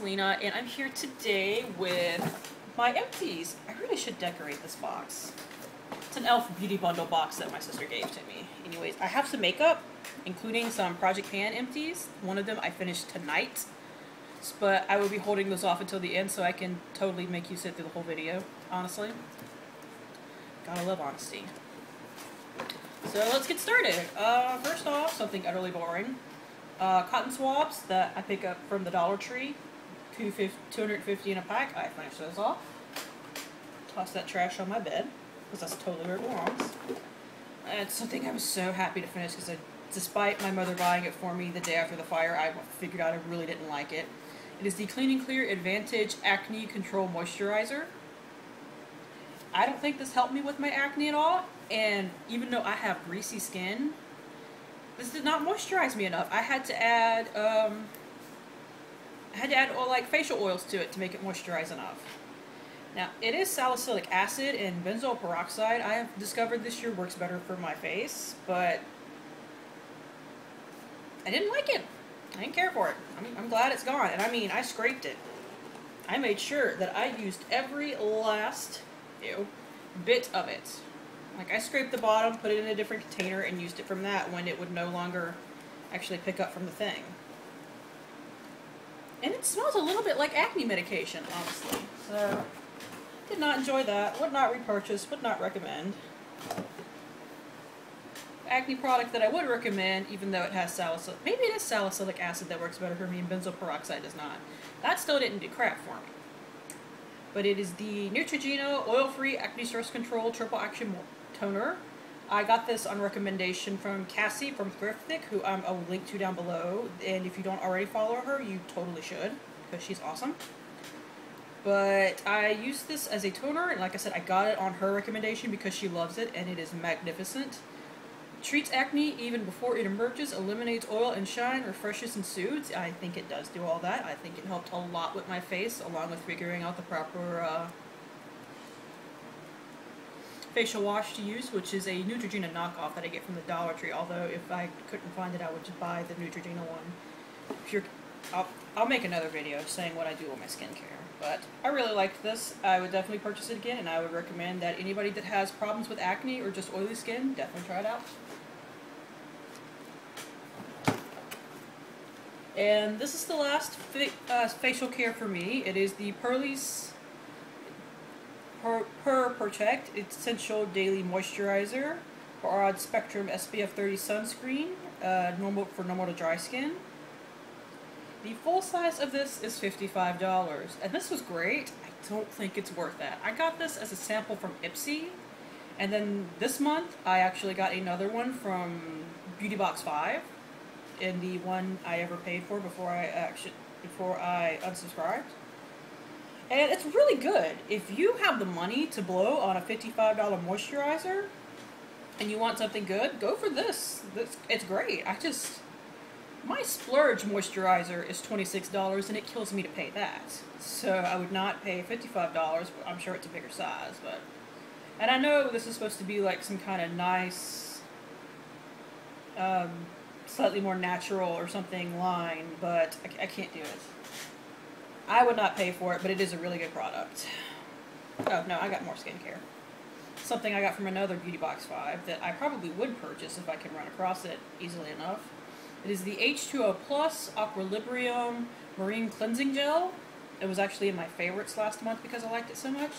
it's Lena, and I'm here today with my empties. I really should decorate this box. It's an Elf Beauty Bundle box that my sister gave to me. Anyways, I have some makeup, including some Project Pan empties. One of them I finished tonight, but I will be holding those off until the end so I can totally make you sit through the whole video, honestly. Gotta love honesty. So let's get started. First off, something utterly boring. Cotton swabs that I pick up from the Dollar Tree, 250 in a pack. I finish those off. Toss that trash on my bed, because that's totally where it belongs. It's something I was so happy to finish, because despite my mother buying it for me the day after the fire, I figured out I really didn't like it. It is the Clean and Clear Advantage Acne Control Moisturizer. I don't think this helped me with my acne at all, and even though I have greasy skin, this did not moisturize me enough. I had to add, like facial oils to it to make it moisturize enough. Now, it is salicylic acid and benzoyl peroxide. I have discovered this year works better for my face, but I didn't like it. I didn't care for it. I'm glad it's gone. And I mean, I scraped it. I made sure that I used every last bit of it. Like, I scraped the bottom, put it in a different container, and used it from that when it would no longer actually pick up from the thing. And it smells a little bit like acne medication, honestly. So, did not enjoy that. Would not repurchase. Would not recommend. Acne product that I would recommend, even though it has salicylic, maybe it is salicylic acid that works better for me and benzoyl peroxide does not. That still didn't do crap for me. But it is the Neutrogena Oil-Free Acne Source Control Triple Action Toner. I got this on recommendation from Cassie from Thriftnic, who I will link to down below, and if you don't already follow her, you totally should, because she's awesome. But I use this as a toner, and like I said, I got it on her recommendation because she loves it, and it is magnificent. Treats acne even before it emerges, eliminates oil and shine, refreshes and soothes. I think it does do all that. I think it helped a lot with my face, along with figuring out the proper facial wash to use, which is a Neutrogena knockoff that I get from the Dollar Tree, although if I couldn't find it, I would just buy the Neutrogena one. If you're, I'll make another video saying what I do with my skincare, but I really liked this. I would definitely purchase it again, and I would recommend that anybody that has problems with acne or just oily skin, definitely try it out. And this is the last facial care for me. It is the Pearly's Per-Protect Essential Daily Moisturizer, Broad Spectrum SPF 30 Sunscreen, for normal to dry skin. The full size of this is $55, and this was great. I don't think it's worth that. I got this as a sample from Ipsy, and then this month I actually got another one from Beauty Box 5, and the one I ever paid for before I unsubscribed. And it's really good. If you have the money to blow on a $55 moisturizer and you want something good, go for this. It's great. My splurge moisturizer is $26, and it kills me to pay that. So I would not pay $55, but I'm sure it's a bigger size. And I know this is supposed to be like some kind of nice, slightly more natural or something line, but I can't do it. I would not pay for it, but it is a really good product. Oh, no, I got more skincare. Something I got from another Beauty Box 5 that I probably would purchase if I can run across it easily enough. It is the H2O Plus Aqualiprium Marine Cleansing Gel. It was actually in my favorites last month because I liked it so much.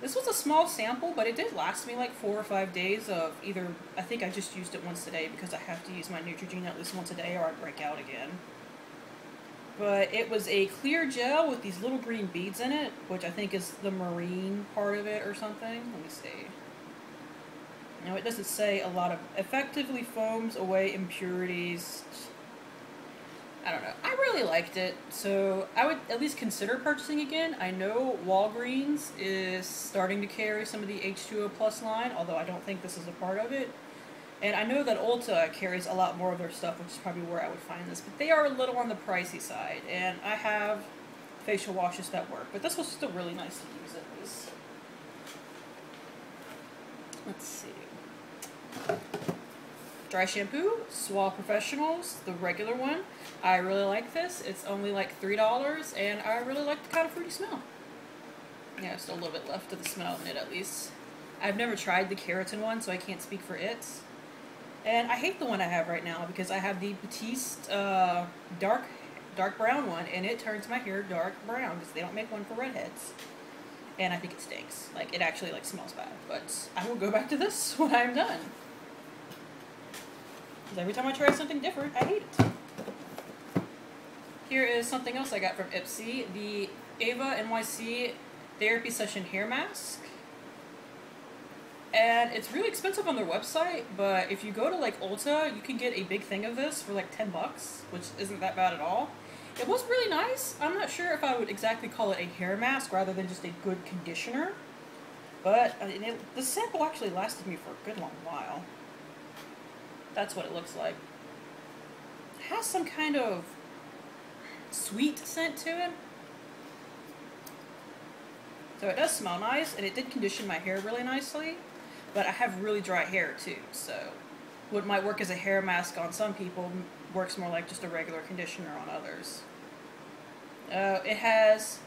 This was a small sample, but it did last me like 4 or 5 days of either... I think I just used it once a day because I have to use my Neutrogena at least once a day or I break out again. But it was a clear gel with these little green beads in it, which I think is the marine part of it or something. Let me see. Now, it doesn't say a lot of... Effectively foams away impurities. I don't know. I really liked it, so I would at least consider purchasing again. I know Walgreens is starting to carry some of the H2O Plus line, although I don't think this is a part of it. And I know that Ulta carries a lot more of their stuff, which is probably where I would find this. But they are a little on the pricey side, and I have facial washes that work. But this was still really nice to use at least. Let's see. dry shampoo, Suave Professionals, the regular one. I really like this. It's only like $3, and I really like the kind of fruity smell. Yeah, just a little bit left of the smell in it, at least. I've never tried the keratin one, so I can't speak for it. And I hate the one I have right now because I have the Batiste dark brown one, and it turns my hair dark brown because they don't make one for redheads. And I think it stinks. Like, it actually, like, smells bad. But I will go back to this when I'm done. Because every time I try something different, I hate it. Here is something else I got from Ipsy. The Ava NYC Therapy Session Hair Mask. And it's really expensive on their website, but if you go to, like, Ulta, you can get a big thing of this for, like, $10, which isn't that bad at all. It was really nice. I'm not sure if I would exactly call it a hair mask rather than just a good conditioner. But I mean, the sample actually lasted me for a good long while. That's what it looks like. It has some kind of sweet scent to it. So it does smell nice, and it did condition my hair really nicely. But I have really dry hair too, so what might work as a hair mask on some people works more like just a regular conditioner on others. It has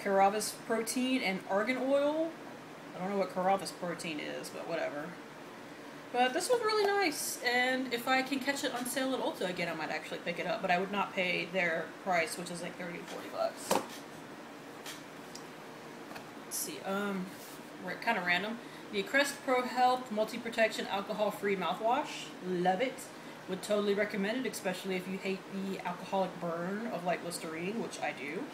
Caravis Protein and Argan Oil. I don't know what Caravis Protein is, but whatever. But this was really nice, and if I can catch it on sale at Ulta again, I might actually pick it up, but I would not pay their price, which is like $30 to $40. Let's see, kind of random. The Crest Pro-Health Multi-Protection Alcohol-Free Mouthwash. Love it. Would totally recommend it, especially if you hate the alcoholic burn of, like, Listerine, which I do.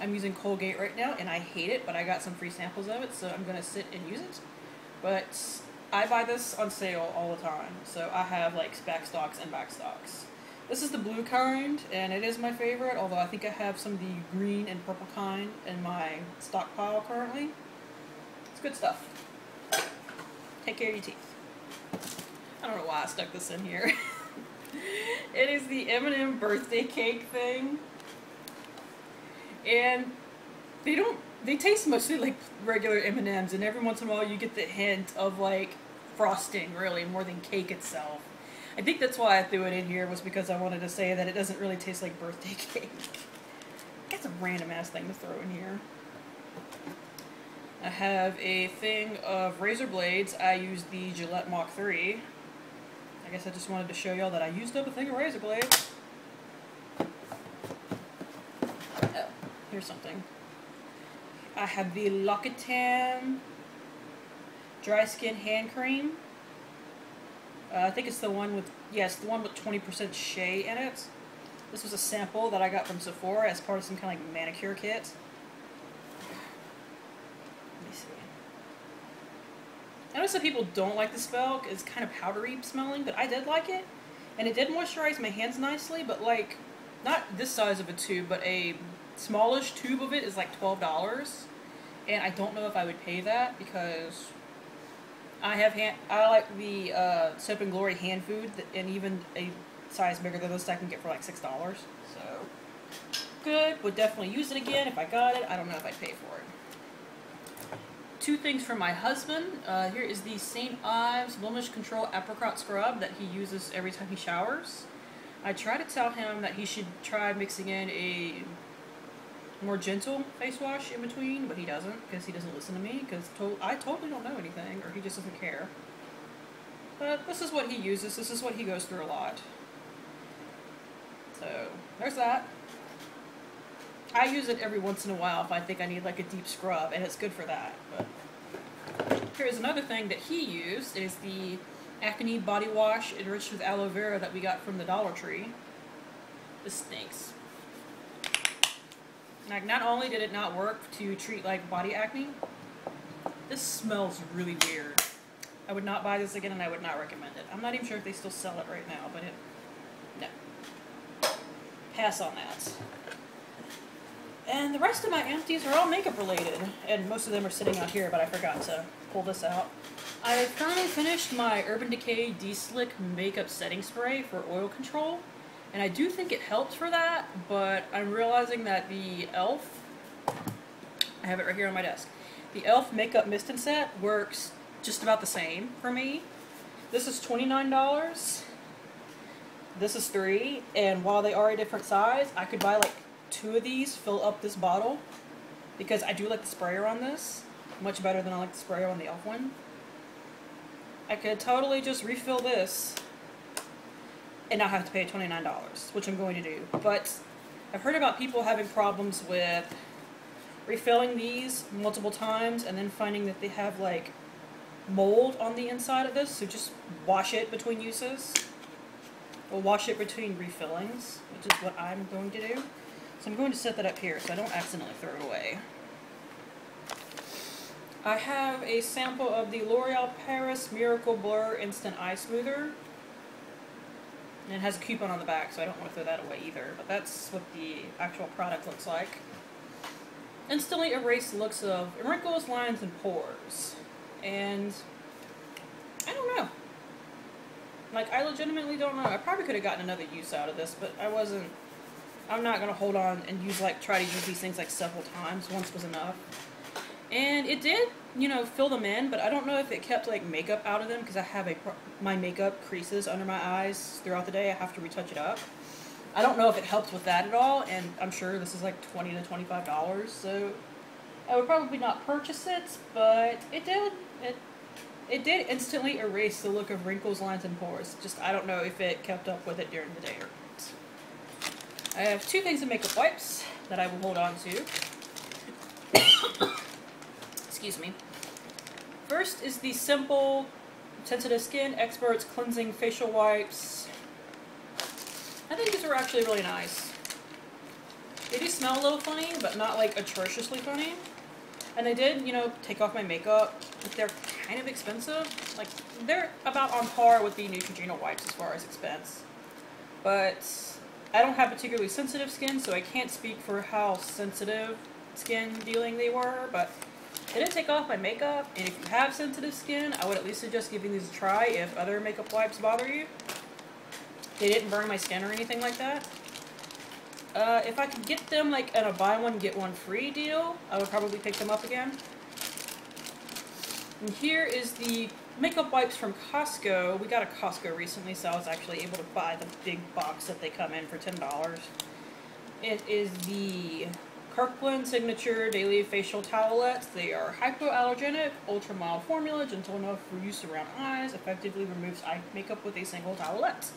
I'm using Colgate right now, and I hate it, but I got some free samples of it, so I'm going to sit and use it. But I buy this on sale all the time, so I have, like, backstocks and backstocks. This is the blue kind, and it is my favorite, although I think I have some of the green and purple kind in my stockpile currently. It's good stuff. Take care of your teeth. I don't know why I stuck this in here. It is the M&M birthday cake thing. And they taste mostly like regular M&Ms, and every once in a while you get the hint of like frosting, really, more than cake itself. I think that's why I threw it in here, was because I wanted to say that it doesn't really taste like birthday cake. That's a random ass thing to throw in here. I have a thing of razor blades. I use the Gillette Mach 3. I guess I just wanted to show y'all that I used up a thing of razor blades. Oh, here's something. I have the L'Occitane Dry Skin Hand Cream. I think it's the one with, yes, the one with 20% shea in it. This was a sample that I got from Sephora as part of some kind of like manicure kit. I notice that people don't like the smell. It's kind of powdery smelling, but I did like it. And it did moisturize my hands nicely, but like, not this size of a tube, but a smallish tube of it is like $12. And I don't know if I would pay that because I like the Soap and Glory hand food, and even a size bigger than this I can get for like $6. So, good. Would definitely use it again if I got it. I don't know if I'd pay for it. Two things for my husband. Here is the St. Ives Blemish Control Apricot Scrub that he uses every time he showers. I try to tell him that he should try mixing in a more gentle face wash in between, but he doesn't, because he doesn't listen to me, because I totally don't know anything, or he just doesn't care. But this is what he uses. This is what he goes through a lot. So, there's that. I use it every once in a while if I think I need like a deep scrub, and it's good for that. But here's another thing that he used. It is the Acne Body Wash enriched with aloe vera that we got from the Dollar Tree. This stinks. Like, not only did it not work to treat like body acne, this smells really weird. I would not buy this again, and I would not recommend it. I'm not even sure if they still sell it right now, but no. Pass on that. And the rest of my empties are all makeup related, and most of them are sitting out here, but I forgot to pull this out. I finally finished my Urban Decay D-Slick Makeup Setting Spray for oil control, and I do think it helps for that, but I'm realizing that the Elf, I have it right here on my desk, the Elf Makeup Mist and Set works just about the same for me. This is $29, This is 3, and while they are a different size, I could buy like 2 of these, fill up this bottle, because I do like the sprayer on this much better than I like the sprayer on the Elf one. I could totally just refill this and not have to pay $29, which I'm going to do. But I've heard about people having problems with refilling these multiple times and then finding that they have like mold on the inside of this, so just wash it between uses. We'll wash it between refillings, which is what I'm going to do. So I'm going to set that up here so I don't accidentally throw it away. I have a sample of the L'Oreal Paris Miracle Blur Instant Eye Smoother. And it has a coupon on the back, so I don't want to throw that away either. But that's what the actual product looks like. Instantly erase looks of wrinkles, lines, and pores. And I don't know. Like, I legitimately don't know. I probably could have gotten another use out of this, but I wasn't... I'm not going to hold on and use, like, try to use these things, like, several times. Once was enough. And it did, you know, fill them in, but I don't know if it kept, like, makeup out of them, because I have my makeup creases under my eyes throughout the day. I have to retouch it up. I don't know if it helped with that at all, and I'm sure this is, like, $20 to $25, so I would probably not purchase it, but it did. It did instantly erase the look of wrinkles, lines, and pores. Just, I don't know if it kept up with it during the day or not. I have 2 things of makeup wipes that I will hold on to. Excuse me. First is the Simple Sensitive Skin Experts Cleansing Facial Wipes. I think these are actually really nice. They do smell a little funny, but not like atrociously funny. And I did, you know, take off my makeup, but they're kind of expensive. Like, they're about on par with the Neutrogena wipes as far as expense. But I don't have particularly sensitive skin, so I can't speak for how sensitive skin dealing they were, but I did take off my makeup, and if you have sensitive skin, I would at least suggest giving these a try if other makeup wipes bother you. They didn't burn my skin or anything like that. If I could get them like at a buy one get one free deal, I would probably pick them up again. And here is the makeup wipes from Costco. We got a Costco recently, so I was actually able to buy the big box that they come in for $10. It is the Kirkland Signature Daily Facial Towelettes. They are hypoallergenic, ultra mild formula, gentle enough for use around eyes, effectively removes eye makeup with a single towelette.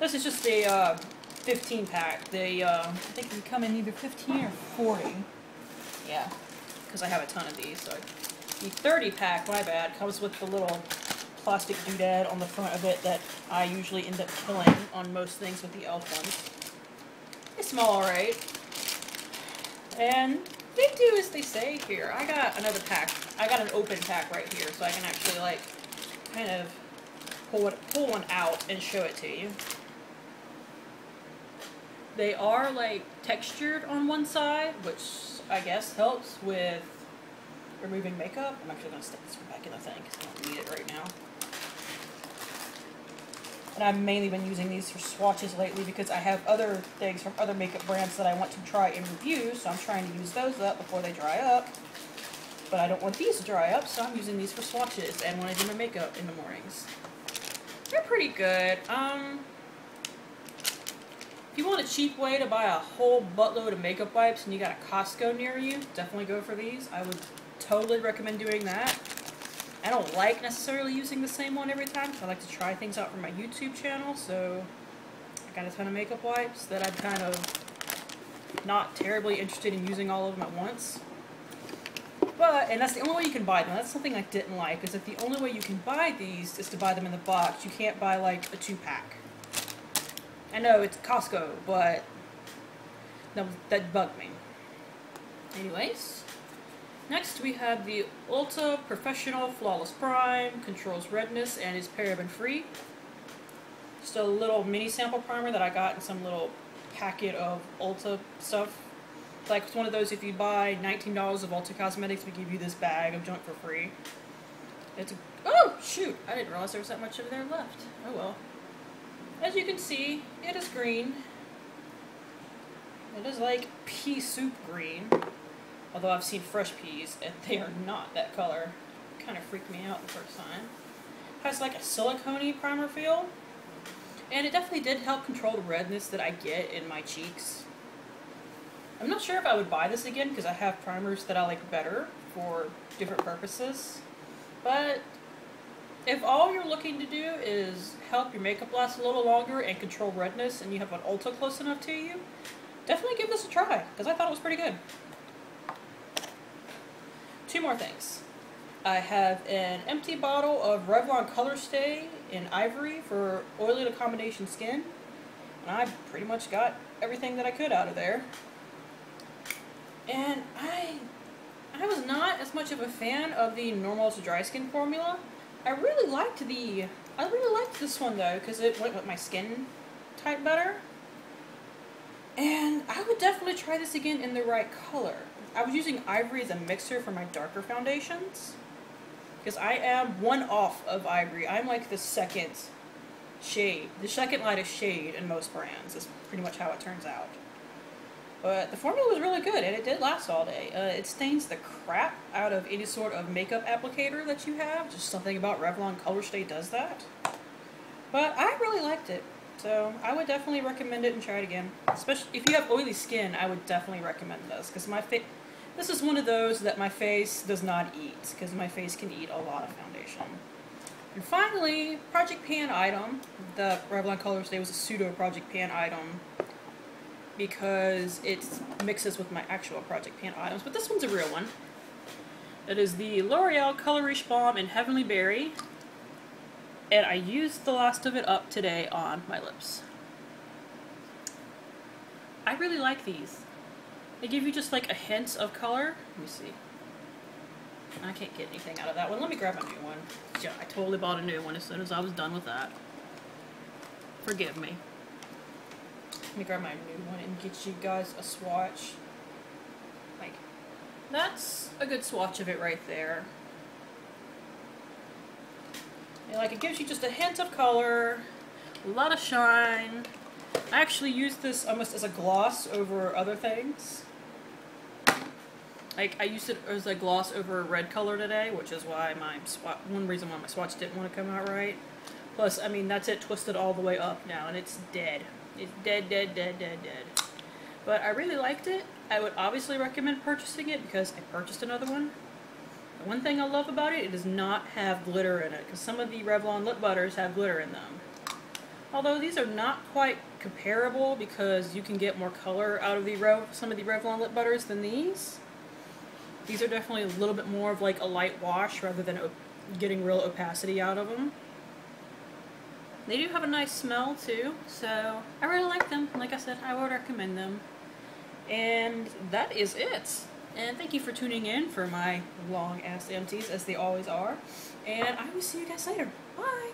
This is just a 15 pack. They, I think they come in either 15 or 40. Yeah, because I have a ton of these. So the 30 pack, my bad, comes with the little plastic doodad on the front of it that I usually end up killing on most things with the Elf ones. They smell alright. And they do as they say here. I got another pack. I got an open pack right here, so I can actually, like, kind of pull one out and show it to you. They are like textured on one side, which I guess helps with removing makeup. I'm actually going to stick this one back in the thing because I don't need it right now. And I've mainly been using these for swatches lately because I have other things from other makeup brands that I want to try and review, so I'm trying to use those up before they dry up. But I don't want these to dry up, so I'm using these for swatches and when I do my makeup in the mornings. They're pretty good. If you want a cheap way to buy a whole buttload of makeup wipes and you got a Costco near you, definitely go for these. I would totally recommend doing that. I don't like necessarily using the same one every time because I like to try things out for my YouTube channel, so I got a ton of makeup wipes that I'm kind of not terribly interested in using all of them at once. But, and that's the only way you can buy them. That's something I didn't like, is that the only way you can buy these is to buy them in the box. You can't buy, like, a 2-pack. I know, it's Costco, but that bugged me. Anyways, next we have the Ulta Professional Flawless Prime. Controls redness and is paraben-free. Just a little mini sample primer that I got in some little packet of Ulta stuff. Like, it's one of those, if you buy $19 of Ulta Cosmetics, we give you this bag of junk for free. It's a, oh, shoot! I didn't realize there was that much of there left. Oh, well. As you can see, it is green. It is like pea soup green. Although I've seen fresh peas, and they are not that color. It kind of freaked me out the first time. It has like a silicone-y primer feel. And it definitely did help control the redness that I get in my cheeks. I'm not sure if I would buy this again because I have primers that I like better for different purposes. But if all you're looking to do is help your makeup last a little longer and control redness and you have an Ulta close enough to you, definitely give this a try because I thought it was pretty good. Two more things. I have an empty bottle of Revlon ColorStay in Ivory for oily to combination skin. And I pretty much got everything that I could out of there. And I was not as much of a fan of the normal to dry skin formula. I really liked this one though because it went with my skin type better. And I would definitely try this again in the right color. I was using Ivory as a mixer for my darker foundations because I am one off of Ivory. I'm like the second shade, the second lightest shade in most brands. That's pretty much how it turns out. But the formula was really good, and it did last all day. It stains the crap out of any sort of makeup applicator that you have. Just something about Revlon ColorStay does that. But I really liked it, so I would definitely recommend it and try it again. Especially if you have oily skin, I would definitely recommend this because this is one of those that my face does not eat because my face can eat a lot of foundation. And finally, Project Pan item. The Revlon ColorStay was a pseudo Project Pan item, because it mixes with my actual Project Pan items, but this one's a real one. It is the L'Oreal Color Riche Balm in Heavenly Berry, and I used the last of it up today on my lips. I really like these. They give you just like a hint of color. Let me see. I can't get anything out of that one. Let me grab a new one. Yeah, I totally bought a new one as soon as I was done with that. Forgive me. Let me grab my new one and get you guys a swatch. Like, that's a good swatch of it right there. And like, it gives you just a hint of color, a lot of shine. I actually use this almost as a gloss over other things. Like, I used it as a gloss over a red color today, which is why one reason why my swatch didn't want to come out right. Plus, I mean, that's it twisted all the way up now, and it's dead. It's dead. But I really liked it. I would obviously recommend purchasing it because I purchased another one. The one thing I love about it, it does not have glitter in it. Because some of the Revlon lip butters have glitter in them. Although these are not quite comparable because you can get more color out of some of the Revlon lip butters than these. These are definitely a little bit more of like a light wash rather than getting real opacity out of them. They do have a nice smell too, so I really like them. Like I said, I would recommend them. And that is it. And thank you for tuning in for my long ass empties, as they always are. And I will see you guys later. Bye!